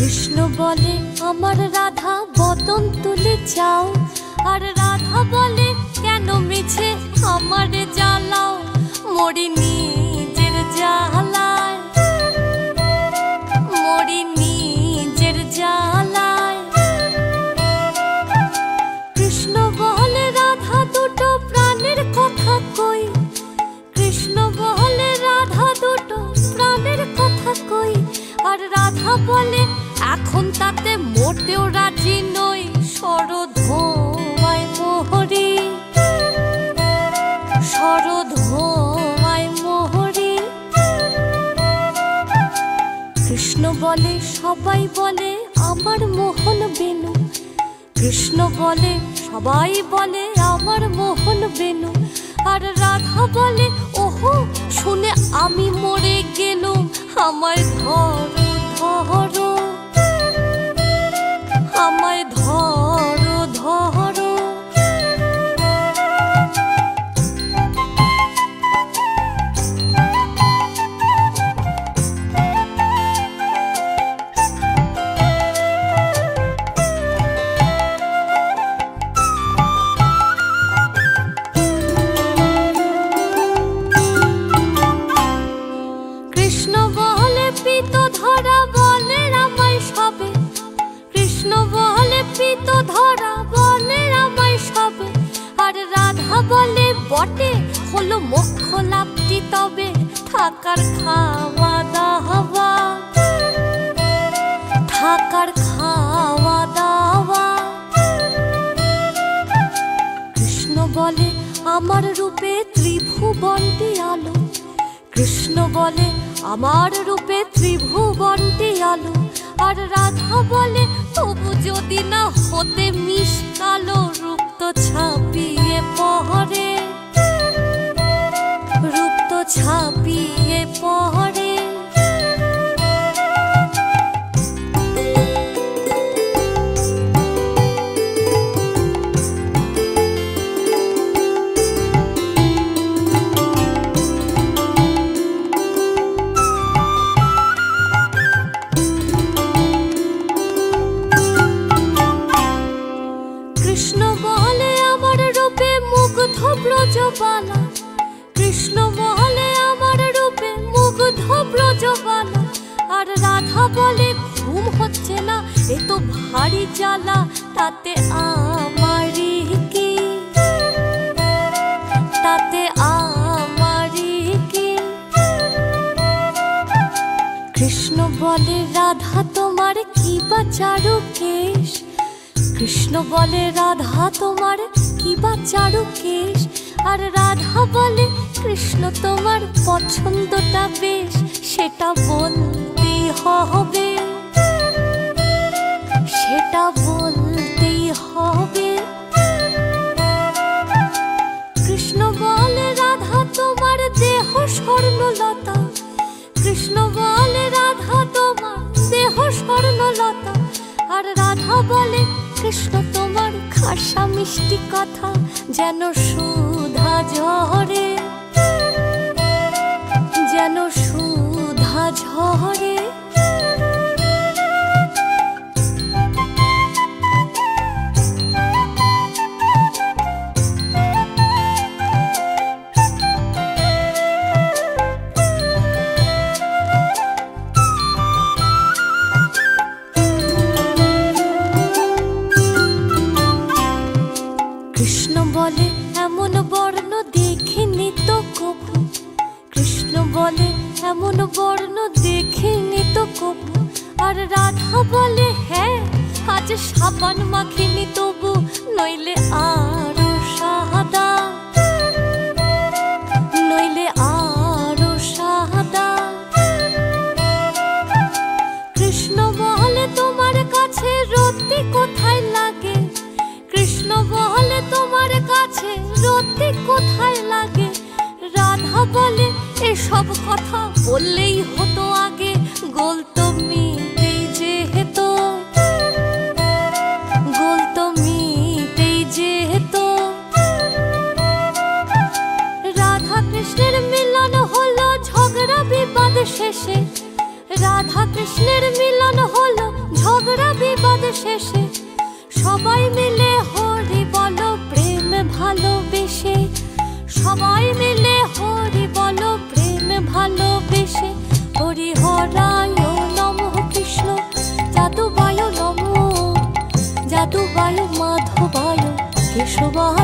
कृष्ण बोले अमर राधा बदन तुले जाओ और राधा बोले क्यों मिछे अमर जालाओ मोरी नीजेर जालाय मोरी नीजेर जालाय। कृष्ण बोले राधा दुटो प्राणेर कथा कोई कृष्ण बोले राधा दुटो प्राणेर कथा कोई और राधा बोले आखुन ताते मोटे राजी नई शरधोवाय मोहरी। कृष्ण बोले सबाई बोले आमार मोहन बेनु कृष्ण बोले सबाई बोले आमार मोहन बेनु और राधा बोले ओहो शुने आमी मरे गेलुम आमाय धरो धरो आमाय धरो धरो। कृष्ण बोले पीतो धरा बोले रामाय सबे कृष्ण बोले पीतो धरा बोले रामाय सबे और राधा बोले बटे हलो मोक्ष लाभटी तबे थाकार खावा दावा। कृष्ण बोले आमार रूपे त्रिभुवनटी आलो कृष्ण बोले आमार रूपे त्रिभुवनटी आलो और राधा बोले तबु जदि ना होते मिष्कालो रूप तो छापिए पहरे रूप तो छापिए पहरे। कृष्ण बोले आमार रूपे मुग्ध ब्रजबाला और राधा बोले घुम होच्छे ना ए तो भारी जाला ताते आमारी की। कृष्ण बोले राधा तोमार की बा चारु केश कृष्ण बोले राधा तोमार की बा चारु केश और राधा बोले कृष्ण तुम्हार पछंदटा बेश सेटा बोलतेई होबे सेटा बोलतेई होबे। कृष्ण बोले राधा तुम्हार देह स्वर्णलता कृष्ण बोले राधा तुम्हार देह स्वर्णलता और राधा बोले कृष्ण तुम्हार खासा मिष्टि कथा जेनो सुधा झरे। कृष्ण बोले एमन बर्ण देखिनी तो कबू कृष्ण बोले एमन बर्ण देखिनी तो कबू और राधा बोले हैं आज साबान माखिनी तबु नइले आरो सादा नइले आरो सादा। कृष्ण बोले तुम्हारे काछे रति कोथाय लागे कृष्ण बोले तुम्हारे काछे रति कोथाय लागे राधा बोले ए सब कथा बोललेई होतो आगे गोल तो मिटेई जेतो। राधा कृष्णेर मिलन हलो झगड़ा विवाद शेषे राधा कृष्णेर मिलन होलो झगड़ा विवाद शेषे सबाई मिले हरि बोलो प्रेम भालोबेशे सबाई मिले हरि बोलो प्रेम भालोबेशे हरि हराय नमो कृष्ण जादुबाय नमो जादुबाय माधवाय केशवाय।